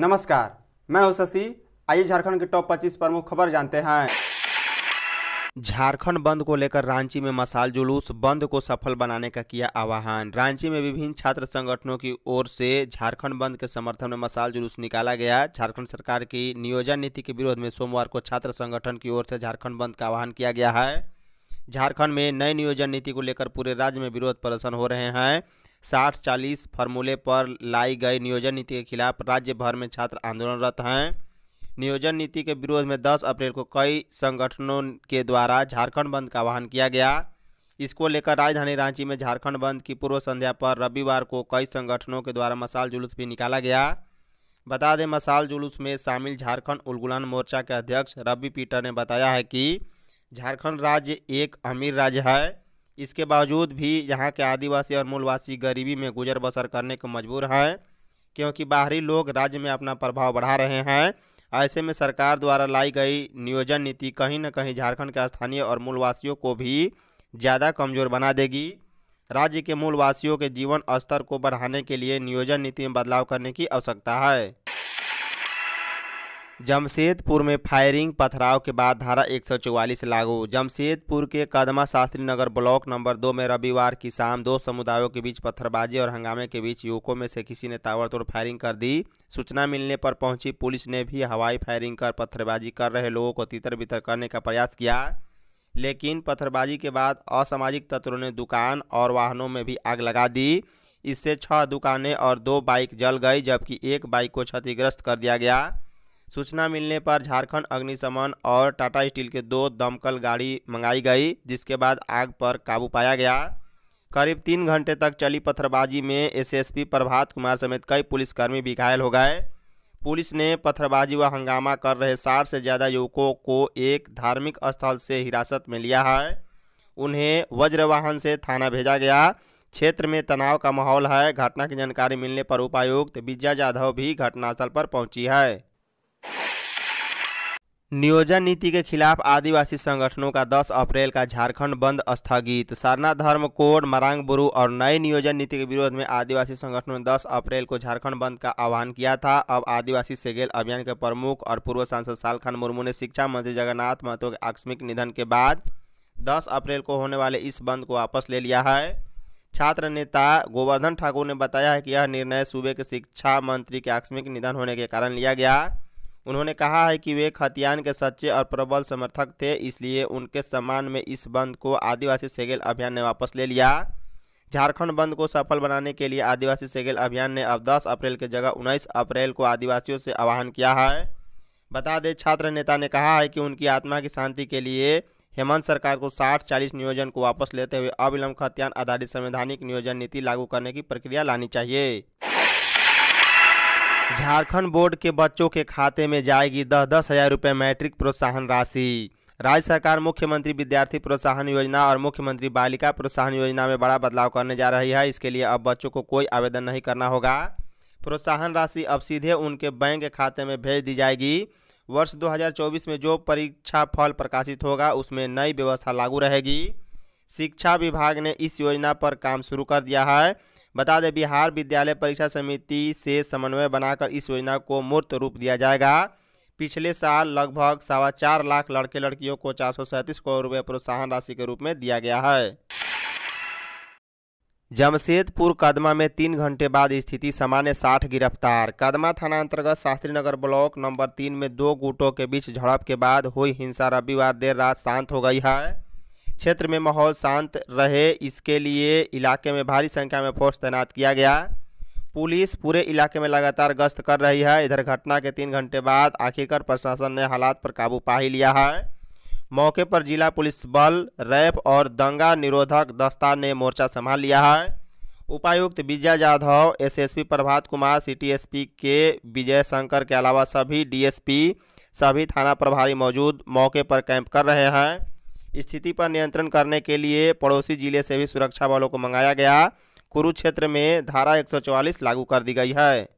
नमस्कार, मैं हूं शशि। आइए झारखंड के टॉप 25 प्रमुख खबर जानते हैं। झारखंड बंद को लेकर रांची में मशाल जुलूस, बंद को सफल बनाने का किया आह्वान। रांची में विभिन्न छात्र संगठनों की ओर से झारखंड बंद के समर्थन में मशाल जुलूस निकाला गया। झारखंड सरकार की नियोजन नीति के विरोध में सोमवार को छात्र संगठन की ओर से झारखंड बंद का आह्वान किया गया है। झारखंड में नई नियोजन नीति को लेकर पूरे राज्य में विरोध प्रदर्शन हो रहे हैं। 60-40 फॉर्मूले पर लाई गई नियोजन नीति के खिलाफ राज्य भर में छात्र आंदोलनरत हैं। नियोजन नीति के विरोध में 10 अप्रैल को कई संगठनों के द्वारा झारखंड बंद का आह्वान किया गया। इसको लेकर राजधानी रांची में झारखंड बंद की पूर्व संध्या पर रविवार को कई संगठनों के द्वारा मशाल जुलूस भी निकाला गया। बता दें, मशाल जुलूस में शामिल झारखंड उलगुलान मोर्चा के अध्यक्ष रवि पीटर ने बताया है कि झारखंड राज्य एक अमीर राज्य है, इसके बावजूद भी यहाँ के आदिवासी और मूलवासी गरीबी में गुजर बसर करने को मजबूर हैं, क्योंकि बाहरी लोग राज्य में अपना प्रभाव बढ़ा रहे हैं। ऐसे में सरकार द्वारा लाई गई नियोजन नीति कहीं न कहीं झारखंड के स्थानीय और मूलवासियों को भी ज़्यादा कमज़ोर बना देगी। राज्य के मूलवासियों के जीवन स्तर को बढ़ाने के लिए नियोजन नीति में बदलाव करने की आवश्यकता है। जमशेदपुर में फायरिंग पथराव के बाद धारा 144 लागू। जमशेदपुर के कदमा शास्त्री नगर ब्लॉक नंबर 2 में रविवार की शाम दो समुदायों के बीच पत्थरबाजी और हंगामे के बीच युवकों में से किसी ने ताबड़तोड़ फायरिंग कर दी। सूचना मिलने पर पहुंची पुलिस ने भी हवाई फायरिंग कर पत्थरबाजी कर रहे लोगों को तितर बितर करने का प्रयास किया, लेकिन पत्थरबाजी के बाद असामाजिक तत्वों ने दुकान और वाहनों में भी आग लगा दी। इससे 6 दुकानें और 2 बाइक जल गई, जबकि एक बाइक को क्षतिग्रस्त कर दिया गया। सूचना मिलने पर झारखंड अग्निशमन और टाटा स्टील के 2 दमकल गाड़ी मंगाई गई, जिसके बाद आग पर काबू पाया गया। करीब 3 घंटे तक चली पत्थरबाजी में एसएसपी प्रभात कुमार समेत कई पुलिसकर्मी भी घायल हो गए। पुलिस ने पत्थरबाजी व हंगामा कर रहे 60 से ज़्यादा युवकों को एक धार्मिक स्थल से हिरासत में लिया है। उन्हें वज्रवाहन से थाना भेजा गया। क्षेत्र में तनाव का माहौल है। घटना की जानकारी मिलने पर उपायुक्त विजया जाधव भी घटनास्थल पर पहुँची है। नियोजन नीति के खिलाफ आदिवासी संगठनों का 10 अप्रैल का झारखंड बंद स्थगित। सरना धर्म कोड, मरांगबुरु और नई नियोजन नीति के विरोध में आदिवासी संगठनों ने 10 अप्रैल को झारखंड बंद का आह्वान किया था। अब आदिवासी सेगेल अभियान के प्रमुख और पूर्व सांसद सालखान मुर्मू ने शिक्षा मंत्री जगन्नाथ महतो के आकस्मिक निधन के बाद 10 अप्रैल को होने वाले इस बंद को वापस ले लिया है। छात्र नेता गोवर्धन ठाकुर ने बताया है कि यह निर्णय सूबे के शिक्षा मंत्री के आकस्मिक निधन होने के कारण लिया गया। उन्होंने कहा है कि वे खतियान के सच्चे और प्रबल समर्थक थे, इसलिए उनके सम्मान में इस बंद को आदिवासी सेगेल अभियान ने वापस ले लिया। झारखंड बंद को सफल बनाने के लिए आदिवासी सेगेल अभियान ने अब 10 अप्रैल के जगह 19 अप्रैल को आदिवासियों से आह्वान किया है। बता दें, छात्र नेता ने कहा है कि उनकी आत्मा की शांति के लिए हेमंत सरकार को 60-40 नियोजन को वापस लेते हुए अविलंब खतियान आधारित संवैधानिक नियोजन नीति लागू करने की प्रक्रिया लानी चाहिए। झारखंड बोर्ड के बच्चों के खाते में जाएगी 10-10 हज़ार रुपये मैट्रिक प्रोत्साहन राशि। राज्य सरकार मुख्यमंत्री विद्यार्थी प्रोत्साहन योजना और मुख्यमंत्री बालिका प्रोत्साहन योजना में बड़ा बदलाव करने जा रही है। इसके लिए अब बच्चों को कोई आवेदन नहीं करना होगा। प्रोत्साहन राशि अब सीधे उनके बैंक खाते में भेज दी जाएगी। वर्ष 2024 में जो परीक्षा फल प्रकाशित होगा उसमें नई व्यवस्था लागू रहेगी। शिक्षा विभाग ने इस योजना पर काम शुरू कर दिया है। बता दें, बिहार विद्यालय परीक्षा समिति से समन्वय बनाकर इस योजना को मूर्त रूप दिया जाएगा। पिछले साल लगभग 4.25 लाख लड़के लड़कियों को 437 करोड़ रुपये प्रोत्साहन राशि के रूप में दिया गया है। जमशेदपुर कदमा में 3 घंटे बाद स्थिति सामान्य, 60 गिरफ्तार। कदमा थाना अंतर्गत शास्त्री नगर ब्लॉक नंबर 3 में 2 गुटों के बीच झड़प के बाद हुई हिंसा रविवार देर रात शांत हो गई है। क्षेत्र में माहौल शांत रहे, इसके लिए इलाके में भारी संख्या में फोर्स तैनात किया गया। पुलिस पूरे इलाके में लगातार गश्त कर रही है। इधर घटना के 3 घंटे बाद आखिरकार प्रशासन ने हालात पर काबू पा ही लिया है। मौके पर जिला पुलिस बल, रैप और दंगा निरोधक दस्ता ने मोर्चा संभाल लिया है। उपायुक्त विजय जाधव, एसएसपी प्रभात कुमार, सीटीएसपी के विजय शंकर के अलावा सभी डीएसपी, सभी थाना प्रभारी मौजूद मौके पर कैंप कर रहे हैं। स्थिति पर नियंत्रण करने के लिए पड़ोसी जिले से भी सुरक्षा बलों को मंगाया गया। कुरुक्षेत्र में धारा 144 लागू कर दी गई है।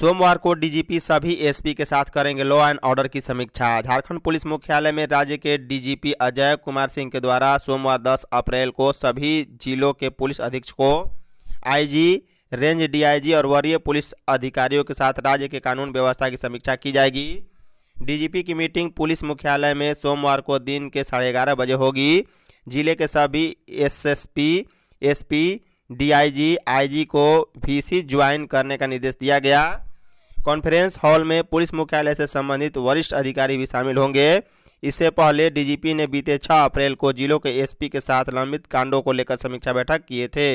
सोमवार को डीजीपी सभी एसपी के साथ करेंगे लॉ एंड ऑर्डर की समीक्षा। झारखंड पुलिस मुख्यालय में राज्य के डीजीपी अजय कुमार सिंह के द्वारा सोमवार 10 अप्रैल को सभी जिलों के पुलिस अधीक्षकों, आईजी, रेंज डीआईजी और वरीय पुलिस अधिकारियों के साथ राज्य के कानून व्यवस्था की समीक्षा की जाएगी। डीजीपी की मीटिंग पुलिस मुख्यालय में सोमवार को दिन के 11:30 बजे होगी। जिले के सभी एसएसपी, एसपी, डीआईजी, आईजी को वीसी ज्वाइन करने का निर्देश दिया गया। कॉन्फ्रेंस हॉल में पुलिस मुख्यालय से संबंधित वरिष्ठ अधिकारी भी शामिल होंगे। इससे पहले डीजीपी ने बीते 6 अप्रैल को जिलों के एसपी के साथ लंबित कांडों को लेकर समीक्षा बैठक किए थे।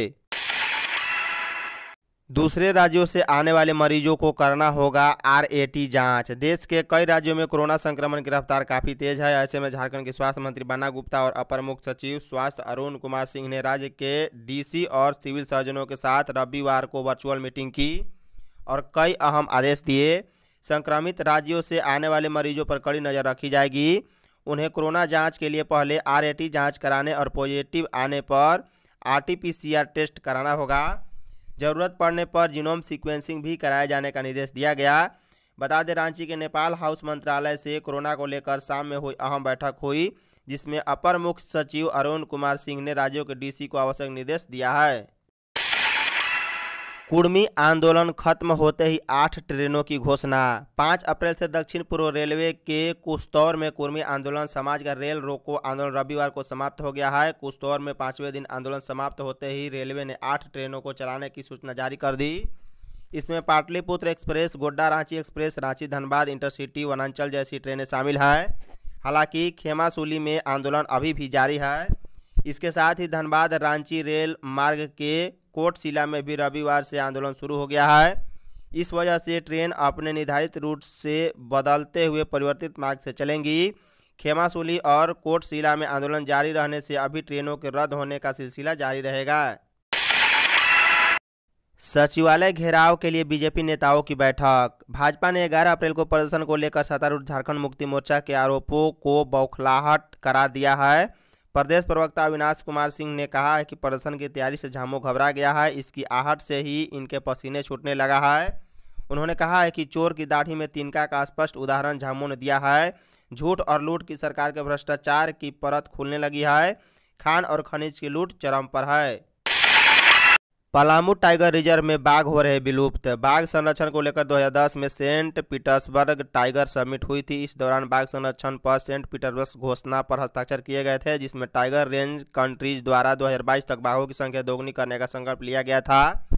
दूसरे राज्यों से आने वाले मरीजों को करना होगा आरएटी जांच। देश के कई राज्यों में कोरोना संक्रमण की रफ्तार काफ़ी तेज है। ऐसे में झारखंड के स्वास्थ्य मंत्री बन्ना गुप्ता और अपर मुख्य सचिव स्वास्थ्य अरुण कुमार सिंह ने राज्य के डीसी और सिविल सर्जनों के साथ रविवार को वर्चुअल मीटिंग की और कई अहम आदेश दिए। संक्रमित राज्यों से आने वाले मरीजों पर कड़ी नज़र रखी जाएगी। उन्हें कोरोना जाँच के लिए पहले आरएटी जाँच कराने और पॉजिटिव आने पर आरटीपीसीआर टेस्ट कराना होगा। जरूरत पड़ने पर जीनोम सीक्वेंसिंग भी कराए जाने का निर्देश दिया गया। बता दें, रांची के नेपाल हाउस मंत्रालय से कोरोना को लेकर शाम में हुई अहम बैठक हुई, जिसमें अपर मुख्य सचिव अरुण कुमार सिंह ने राज्यों के डीसी को आवश्यक निर्देश दिया है। कुड़मी आंदोलन खत्म होते ही 8 ट्रेनों की घोषणा। 5 अप्रैल से दक्षिण पूर्व रेलवे के कुस्तौर में कुड़मी आंदोलन समाज का रेल रोको आंदोलन रविवार को समाप्त हो गया है। कुस्तौर में 5वें दिन आंदोलन समाप्त होते ही रेलवे ने 8 ट्रेनों को चलाने की सूचना जारी कर दी। इसमें Pataliputra express, Godda Ranchi express, Ranchi Dhanbad intercity, Vananchal जैसी ट्रेनें शामिल हैं। हालांकि खेमासूली में आंदोलन अभी भी जारी है। इसके साथ ही धनबाद रांची रेल मार्ग के कोटशिला में भी रविवार से आंदोलन शुरू हो गया है। इस वजह से ट्रेन अपने निर्धारित रूट से बदलते हुए परिवर्तित मार्ग से चलेंगी। खेमासूली और कोटशिला में आंदोलन जारी रहने से अभी ट्रेनों के रद्द होने का सिलसिला जारी रहेगा। सचिवालय घेराव के लिए बीजेपी नेताओं की बैठक। भाजपा ने 11 अप्रैल को प्रदर्शन को लेकर सत्तारूढ़ झारखंड मुक्ति मोर्चा के आरोपों को बौखलाहट करार दिया है। प्रदेश प्रवक्ता अविनाश कुमार सिंह ने कहा है कि प्रदर्शन की तैयारी से झामू घबरा गया है। इसकी आहट से ही इनके पसीने छूटने लगा है। उन्होंने कहा है कि चोर की दाढ़ी में तिनका का स्पष्ट उदाहरण झामू ने दिया है। झूठ और लूट की सरकार के भ्रष्टाचार की परत खुलने लगी है। खान और खनिज की लूट चरम पर है। पलामू टाइगर रिजर्व में बाघ हो रहे विलुप्त। बाघ संरक्षण को लेकर 2010 में सेंट पीटर्सबर्ग टाइगर समिट हुई थी। इस दौरान बाघ संरक्षण पर सेंट पीटर्सबर्ग घोषणा पर हस्ताक्षर किए गए थे, जिसमें टाइगर रेंज कंट्रीज द्वारा 2022 तक बाघों की संख्या दोगुनी करने का संकल्प लिया गया था।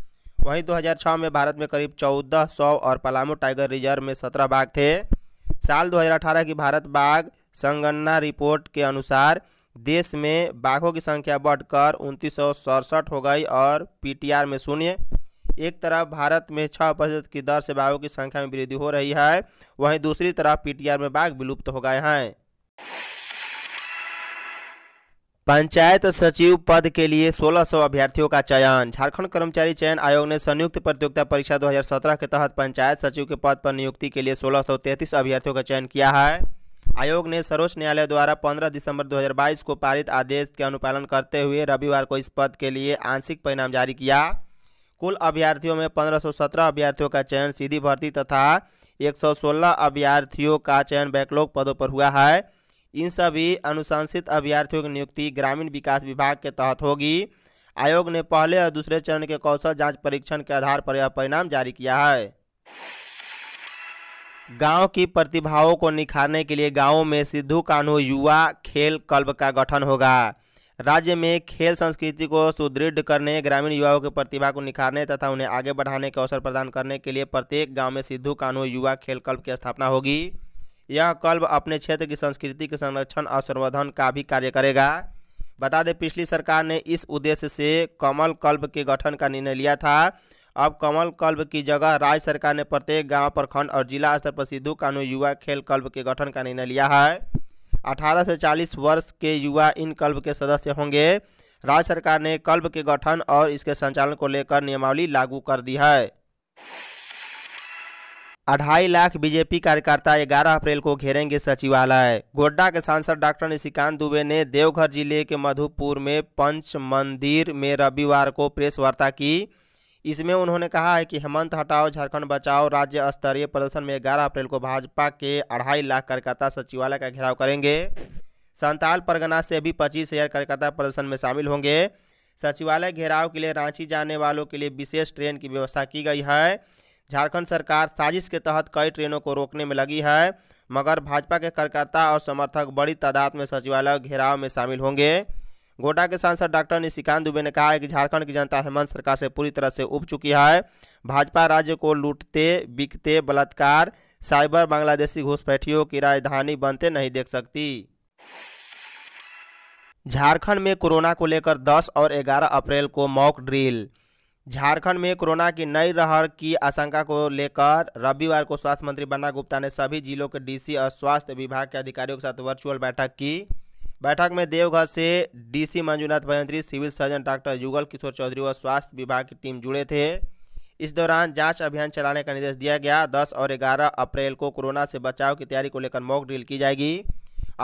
वहीं 2006 में भारत में करीब 1400 और पलामू टाइगर रिजर्व में 17 बाघ थे। साल 2018 की भारत बाघ संगणना रिपोर्ट के अनुसार देश में बाघों की संख्या बढ़कर 2967 हो गई और पीटीआर में 0। एक तरफ भारत में 6% की दर से बाघों की संख्या में वृद्धि हो रही है, वहीं दूसरी तरफ पीटीआर में बाघ विलुप्त हो गए हैं। पंचायत सचिव पद के लिए 1600 अभ्यर्थियों का चयन। झारखंड कर्मचारी चयन आयोग ने संयुक्त प्रतियोगिता परीक्षा 2017 के तहत पंचायत सचिव के पद पर नियुक्ति के लिए 1633 अभ्यर्थियों का चयन किया है। आयोग ने सर्वोच्च न्यायालय द्वारा 15 दिसंबर 2022 को पारित आदेश के अनुपालन करते हुए रविवार को इस पद के लिए आंशिक परिणाम जारी किया। कुल अभ्यर्थियों में 1517 अभ्यर्थियों का चयन सीधी भर्ती तथा 116 अभ्यर्थियों का चयन बैकलॉग पदों पर हुआ है। इन सभी अनुशंसित अभ्यर्थियों की नियुक्ति ग्रामीण विकास विभाग के तहत होगी। आयोग ने पहले और दूसरे चरण के कौशल जाँच परीक्षण के आधार पर यह परिणाम जारी किया है। गांव की प्रतिभाओं को निखारने के लिए गांवों में सिद्धू कान्हू युवा खेल क्लब का गठन होगा। राज्य में खेल संस्कृति को सुदृढ़ करने, ग्रामीण युवाओं की प्रतिभा को निखारने तथा उन्हें आगे बढ़ाने के अवसर प्रदान करने के लिए प्रत्येक गांव में सिद्धू कान्हू युवा खेल क्लब की स्थापना होगी। यह क्लब अपने क्षेत्र की संस्कृति के संरक्षण और संवर्धन का भी कार्य करेगा। बता दें, पिछली सरकार ने इस उद्देश्य से कमल क्लब के गठन का निर्णय लिया था। अब कमल क्लब की जगह राज्य सरकार ने प्रत्येक गांव, प्रखंड और जिला स्तर पर सिद्धू कान्हू युवा खेल क्लब के गठन का निर्णय लिया है। 18 से 40 वर्ष के युवा इन क्लब के सदस्य होंगे। राज्य सरकार ने क्लब के गठन और इसके संचालन को लेकर नियमावली लागू कर दी है। 2.5 लाख बीजेपी कार्यकर्ता 11 अप्रैल को घेरेंगे सचिवालय। गोड्डा के सांसद डॉक्टर निशिकांत दुबे ने देवघर जिले के मधुपुर में पंच मंदिर में रविवार को प्रेस वार्ता की। इसमें उन्होंने कहा है कि हेमंत हटाओ झारखंड बचाओ राज्य स्तरीय प्रदर्शन में 11 अप्रैल को भाजपा के 2.5 लाख कार्यकर्ता सचिवालय का घेराव करेंगे। संताल परगना से भी 25000 कार्यकर्ता प्रदर्शन में शामिल होंगे। सचिवालय घेराव के लिए रांची जाने वालों के लिए विशेष ट्रेन की व्यवस्था की गई है। झारखंड सरकार साजिश के तहत कई ट्रेनों को रोकने में लगी है, मगर भाजपा के कार्यकर्ता और समर्थक बड़ी तादाद में सचिवालय घेराव में शामिल होंगे। गोड्डा के सांसद डॉक्टर निशिकांत दुबे ने कहा है कि झारखंड की जनता हेमंत सरकार से पूरी तरह से उब चुकी है। भाजपा राज्य को लूटते, बिकते, बलात्कार, साइबर, बांग्लादेशी घुसपैठियों की राजधानी बनते नहीं देख सकती। झारखंड में कोरोना को लेकर 10 और 11 अप्रैल को मॉक ड्रिल। झारखंड में कोरोना की नई लहर की आशंका को लेकर रविवार को स्वास्थ्य मंत्री बन्ना गुप्ता ने सभी जिलों के डीसी और स्वास्थ्य विभाग के अधिकारियों के साथ वर्चुअल बैठक की। बैठक में देवघर से DC Manjunath Bhajantri, civil surgeon doctor Yugal Kishore Chaudhary और स्वास्थ्य विभाग की टीम जुड़े थे। इस दौरान जांच अभियान चलाने का निर्देश दिया गया। 10 और 11 अप्रैल को कोरोना से बचाव की तैयारी को लेकर मॉक ड्रिल की जाएगी।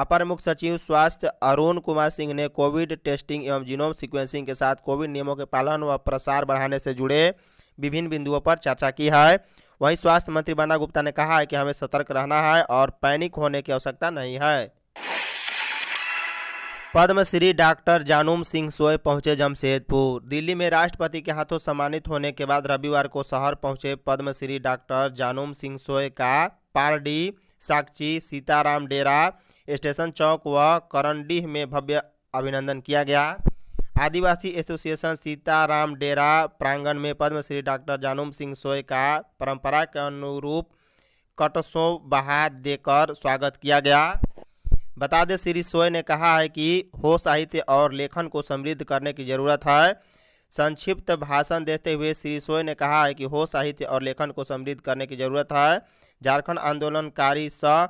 अपर मुख्य सचिव स्वास्थ्य अरुण कुमार सिंह ने कोविड टेस्टिंग एवं जीनोम सिक्वेंसिंग के साथ कोविड नियमों के पालन व प्रसार बढ़ाने से जुड़े विभिन्न बिंदुओं पर चर्चा की है। वहीं स्वास्थ्य मंत्री बन्ना गुप्ता ने कहा है कि हमें सतर्क रहना है और पैनिक होने की आवश्यकता नहीं है। पद्मश्री डॉक्टर जानूम सिंह सोय पहुंचे जमशेदपुर। दिल्ली में राष्ट्रपति के हाथों सम्मानित होने के बाद रविवार को शहर पहुंचे पद्मश्री डॉक्टर जानूम सिंह सोय का पारडी, साक्षी, सीताराम डेरा, स्टेशन चौक व करंडीह में भव्य अभिनंदन किया गया। आदिवासी एसोसिएशन सीताराम डेरा प्रांगण में पद्मश्री डॉक्टर जानूम सिंह सोय का परंपरा के अनुरूप कटसों बहार देकर स्वागत किया गया। बता दें, श्री सोय ने कहा है कि हो साहित्य और लेखन को समृद्ध करने की ज़रूरत है। संक्षिप्त भाषण देते हुए श्री सोय ने कहा है कि हो साहित्य और लेखन को समृद्ध करने की ज़रूरत है। झारखंड आंदोलनकारी सह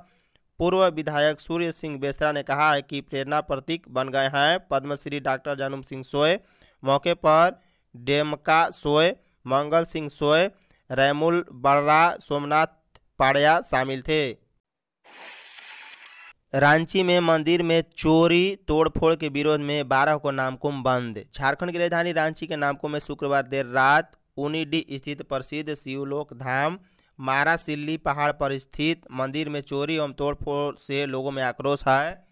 पूर्व विधायक सूर्य सिंह बेसरा ने कहा है कि प्रेरणा प्रतीक बन गए हैं पद्मश्री डॉक्टर जानूम सिंह सोय। मौके पर डेमका सोय, मंगल सिंह सोय, रैमुल बर्रा, सोमनाथ पाड़िया शामिल थे। रांची में मंदिर में चोरी तोड़फोड़ के विरोध में 12 को नामकुम बंद। झारखंड की राजधानी रांची के नामकुम में शुक्रवार देर रात उनीडी स्थित प्रसिद्ध शिवलोक धाम मारा सिल्ली पहाड़ पर स्थित मंदिर में चोरी एवं तोड़फोड़ से लोगों में आक्रोश है।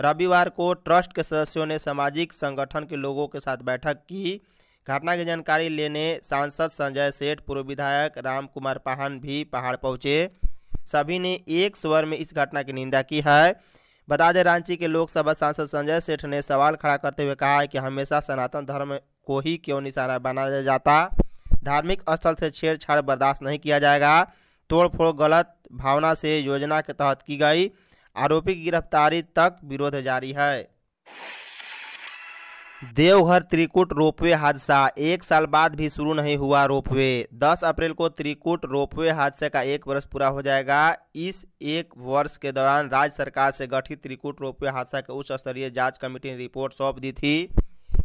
रविवार को ट्रस्ट के सदस्यों ने सामाजिक संगठन के लोगों के साथ बैठक की। घटना की जानकारी लेने सांसद संजय सेठ, पूर्व विधायक राम कुमार पाहन भी पहाड़ पहुँचे। सभी ने एक स्वर में इस घटना की निंदा की है। बता दें, रांची के लोकसभा सांसद संजय सेठ ने सवाल खड़ा करते हुए कहा है कि हमेशा सनातन धर्म को ही क्यों निशाना बनाया जाता। धार्मिक स्थल से छेड़छाड़ बर्दाश्त नहीं किया जाएगा। तोड़फोड़ गलत भावना से योजना के तहत की गई। आरोपी की गिरफ्तारी तक विरोध जारी है। देवघर त्रिकुट रोपवे हादसा, 1 साल बाद भी शुरू नहीं हुआ रोपवे। 10 अप्रैल को त्रिकुट रोपवे हादसे का 1 वर्ष पूरा हो जाएगा। इस 1 वर्ष के दौरान राज्य सरकार से गठित त्रिकुट रोपवे हादसा के उच्च स्तरीय जांच कमेटी ने रिपोर्ट सौंप दी थी,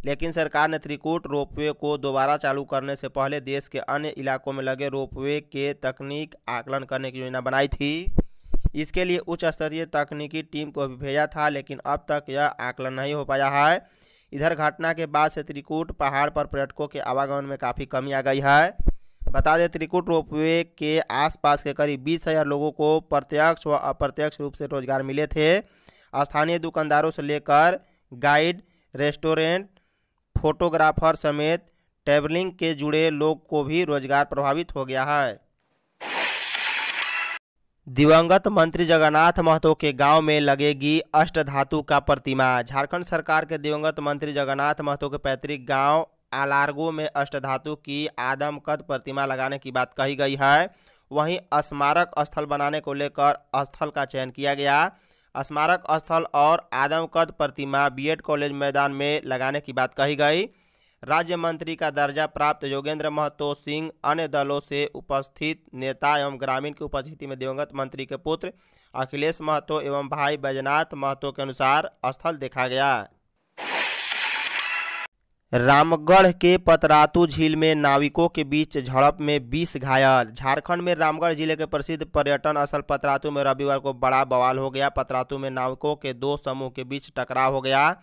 लेकिन सरकार ने त्रिकुट रोपवे को दोबारा चालू करने से पहले देश के अन्य इलाकों में लगे रोपवे के तकनीक आकलन करने की योजना बनाई थी। इसके लिए उच्च स्तरीय तकनीकी टीम को भी भेजा था, लेकिन अब तक यह आकलन नहीं हो पाया है। इधर घटना के बाद से त्रिकुट पहाड़ पर पर्यटकों के आवागमन में काफ़ी कमी आ गई है। बता दें, त्रिकुट रोपवे के आसपास के करीब 20,000 लोगों को प्रत्यक्ष व अप्रत्यक्ष रूप से रोजगार मिले थे। स्थानीय दुकानदारों से लेकर गाइड, रेस्टोरेंट, फोटोग्राफर समेत ट्रैवलिंग के जुड़े लोग को भी रोजगार प्रभावित हो गया है। दिवंगत मंत्री जगन्नाथ महतो के गांव में लगेगी अष्टधातु का प्रतिमा। झारखंड सरकार के दिवंगत मंत्री जगन्नाथ महतो के पैतृक गांव आलारगो में अष्टधातु की आदमकद प्रतिमा लगाने की बात कही गई है। वहीं स्मारक स्थल बनाने को लेकर स्थल का चयन किया गया। स्मारक स्थल और आदमकद प्रतिमा बीएड कॉलेज मैदान में लगाने की बात कही गई। राज्य मंत्री का दर्जा प्राप्त योगेंद्र महतो सिंह, अन्य दलों से उपस्थित नेता एवं ग्रामीण की उपस्थिति में दिवंगत मंत्री के पुत्र अखिलेश महतो एवं भाई बैजनाथ महतो के अनुसार स्थल देखा गया। रामगढ़ के पतरातू झील में नाविकों के बीच झड़प में 20 घायल। झारखंड में रामगढ़ जिले के प्रसिद्ध पर्यटन स्थल पतरातू में रविवार को बड़ा बवाल हो गया। पतरातू में नाविकों के 2 समूह के बीच टकराव हो गया।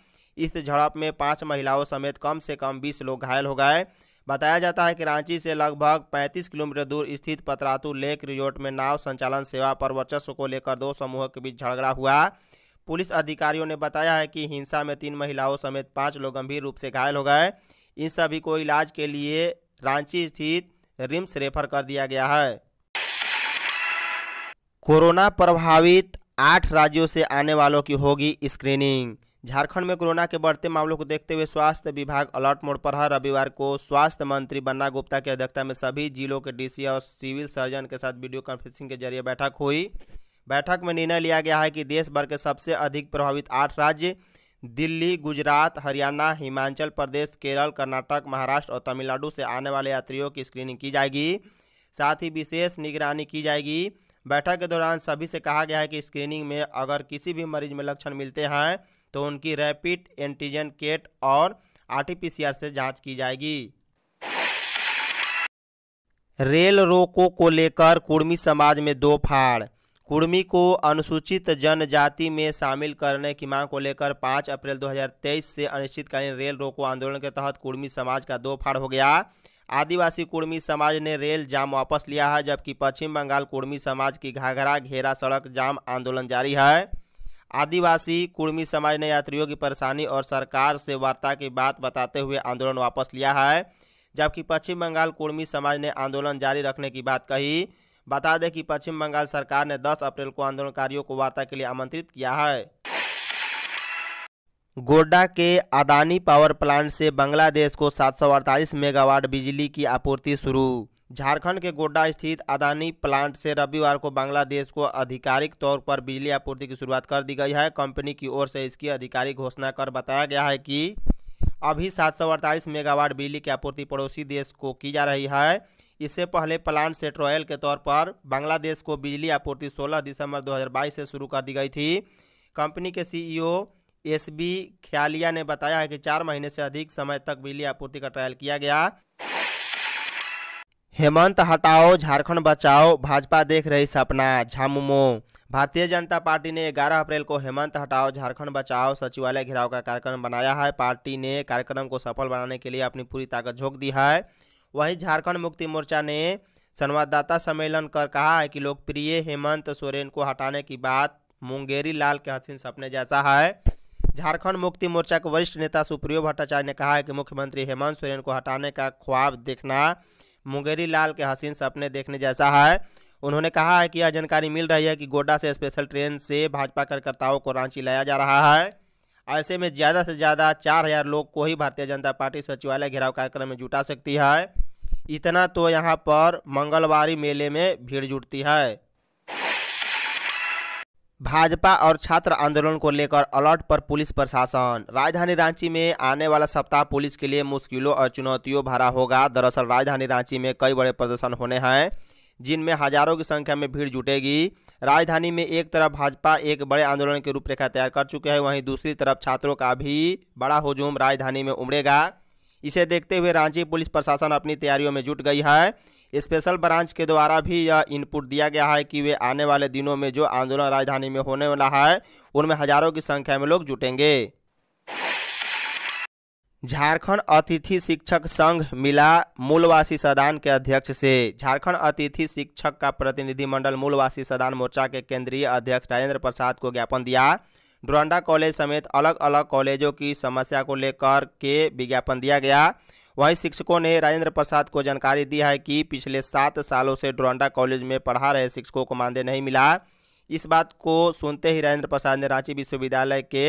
इस झड़प में 5 महिलाओं समेत कम से कम 20 लोग घायल हो गए। बताया जाता है कि रांची से लगभग 35 किलोमीटर दूर स्थित पतरातू लेक रिजॉर्ट में नाव संचालन सेवा पर वर्चस्व को लेकर 2 समूहों के बीच झगड़ा हुआ। पुलिस अधिकारियों ने बताया है कि हिंसा में 3 महिलाओं समेत 5 लोग गंभीर रूप से घायल हो गए। इन सभी को इलाज के लिए रांची स्थित रिम्स रेफर कर दिया गया है। कोरोना प्रभावित 8 राज्यों से आने वालों की होगी स्क्रीनिंग। झारखंड में कोरोना के बढ़ते मामलों को देखते हुए स्वास्थ्य विभाग अलर्ट मोड पर है। रविवार को स्वास्थ्य मंत्री बन्ना गुप्ता की अध्यक्षता में सभी जिलों के डीसी और सिविल सर्जन के साथ वीडियो कॉन्फ्रेंसिंग के जरिए बैठक हुई। बैठक में निर्णय लिया गया है कि देश भर के सबसे अधिक प्रभावित 8 राज्य दिल्ली, गुजरात, हरियाणा, हिमाचल प्रदेश, केरल, कर्नाटक, महाराष्ट्र और तमिलनाडु से आने वाले यात्रियों की स्क्रीनिंग की जाएगी। साथ ही विशेष निगरानी की जाएगी। बैठक के दौरान सभी से कहा गया है कि स्क्रीनिंग में अगर किसी भी मरीज में लक्षण मिलते हैं तो उनकी रैपिड एंटीजन किट और आरटीपीसीआर से जांच की जाएगी। रेल रोको को लेकर कुर्मी समाज में दो फाड़। कुर्मी को अनुसूचित जनजाति में शामिल करने की मांग को लेकर 5 अप्रैल 2023 से अनिश्चितकालीन रेल रोको आंदोलन के तहत कुर्मी समाज का दो फाड़ हो गया। आदिवासी कुर्मी समाज ने रेल जाम वापस लिया है, जबकि पश्चिम बंगाल कुर्मी समाज की घाघरा घेरा सड़क जाम आंदोलन जारी है। आदिवासी कुर्मी समाज ने यात्रियों की परेशानी और सरकार से वार्ता की बात बताते हुए आंदोलन वापस लिया है, जबकि पश्चिम बंगाल कुर्मी समाज ने आंदोलन जारी रखने की बात कही। बता दें कि पश्चिम बंगाल सरकार ने 10 अप्रैल को आंदोलनकारियों को वार्ता के लिए आमंत्रित किया है। गोड्डा के अदानी पावर प्लांट से बांग्लादेश को 748 मेगावाट बिजली की आपूर्ति शुरू। झारखंड के गोड्डा स्थित अदानी प्लांट से रविवार को बांग्लादेश को आधिकारिक तौर पर बिजली आपूर्ति की शुरुआत कर दी गई है। कंपनी की ओर से इसकी आधिकारिक घोषणा कर बताया गया है कि अभी 748 मेगावाट बिजली की आपूर्ति पड़ोसी देश को की जा रही है। इससे पहले प्लांट से ट्रायल के तौर पर बांग्लादेश को बिजली आपूर्ति 16 दिसंबर 2022 से शुरू कर दी गई थी। कंपनी के CEO SB ख्यालिया ने बताया है कि 4 महीने से अधिक समय तक बिजली आपूर्ति का ट्रायल किया गया। हेमंत हटाओ झारखंड बचाओ, भाजपा देख रही सपना। झामुमो भारतीय जनता पार्टी ने 11 अप्रैल को हेमंत हटाओ झारखंड बचाओ सचिवालय घेराव का कार्यक्रम बनाया है। पार्टी ने कार्यक्रम को सफल बनाने के लिए अपनी पूरी ताकत झोंक दी है। वहीं झारखंड मुक्ति मोर्चा ने संवाददाता सम्मेलन कर कहा है कि लोकप्रिय हेमंत सोरेन को हटाने की बात मुंगेरी लाल के हसीन सपने जैसा है। झारखंड मुक्ति मोर्चा के वरिष्ठ नेता सुप्रियो भट्टाचार्य ने कहा है कि मुख्यमंत्री हेमंत सोरेन को हटाने का ख्वाब देखना मुंगेरी लाल के हसीन सपने देखने जैसा है। उन्होंने कहा है कि यह जानकारी मिल रही है कि गोड्डा से स्पेशल ट्रेन से भाजपा कार्यकर्ताओं को रांची लाया जा रहा है। ऐसे में ज़्यादा से ज़्यादा 4000 लोग को ही भारतीय जनता पार्टी सचिवालय घेराव कार्यक्रम में जुटा सकती है। इतना तो यहाँ पर मंगलवारी मेले में भीड़ जुटती है। भाजपा और छात्र आंदोलन को लेकर अलर्ट पर पुलिस प्रशासन। राजधानी रांची में आने वाला सप्ताह पुलिस के लिए मुश्किलों और चुनौतियों भरा होगा। दरअसल राजधानी रांची में कई बड़े प्रदर्शन होने हैं, जिनमें हजारों की संख्या में भीड़ जुटेगी। राजधानी में एक तरफ भाजपा एक बड़े आंदोलन की रूपरेखा तैयार कर चुके हैं, वहीं दूसरी तरफ छात्रों का भी बड़ा हुजूम राजधानी में उमड़ेगा। इसे देखते हुए रांची पुलिस प्रशासन अपनी तैयारियों में जुट गई है। स्पेशल ब्रांच के द्वारा भी यह इनपुट दिया गया है कि वे आने वाले दिनों में जो आंदोलन राजधानी में होने वाला है उनमें हजारों की संख्या में लोग जुटेंगे। झारखंड अतिथि शिक्षक संघ मिला मूलवासी सदन के अध्यक्ष से। झारखंड अतिथि शिक्षक का प्रतिनिधिमंडल मूलवासी सदन मोर्चा के केंद्रीय अध्यक्ष राजेंद्र प्रसाद को ज्ञापन दिया। डोरंडा कॉलेज समेत अलग अलग कॉलेजों की समस्या को लेकर के विज्ञापन दिया गया। वहीं शिक्षकों ने राजेंद्र प्रसाद को जानकारी दी है कि पिछले 7 सालों से डोरंडा कॉलेज में पढ़ा रहे शिक्षकों को मानदेय नहीं मिला। इस बात को सुनते ही राजेंद्र प्रसाद ने रांची विश्वविद्यालय के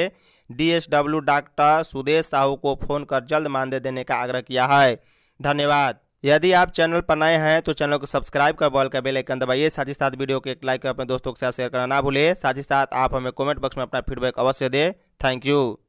DSW डॉक्टर सुदेश साहू को फ़ोन कर जल्द मानदेय देने का आग्रह किया है। धन्यवाद। यदि आप चैनल पर नए हैं तो चैनल को सब्सक्राइब कर बॉल का बेल आइकन दबाइए। साथ ही साथ वीडियो को एक लाइक कर अपने दोस्तों के साथ शेयर करना ना भूलें। साथ ही साथ आप हमें कमेंट बॉक्स में अपना फीडबैक अवश्य दें। Thank you.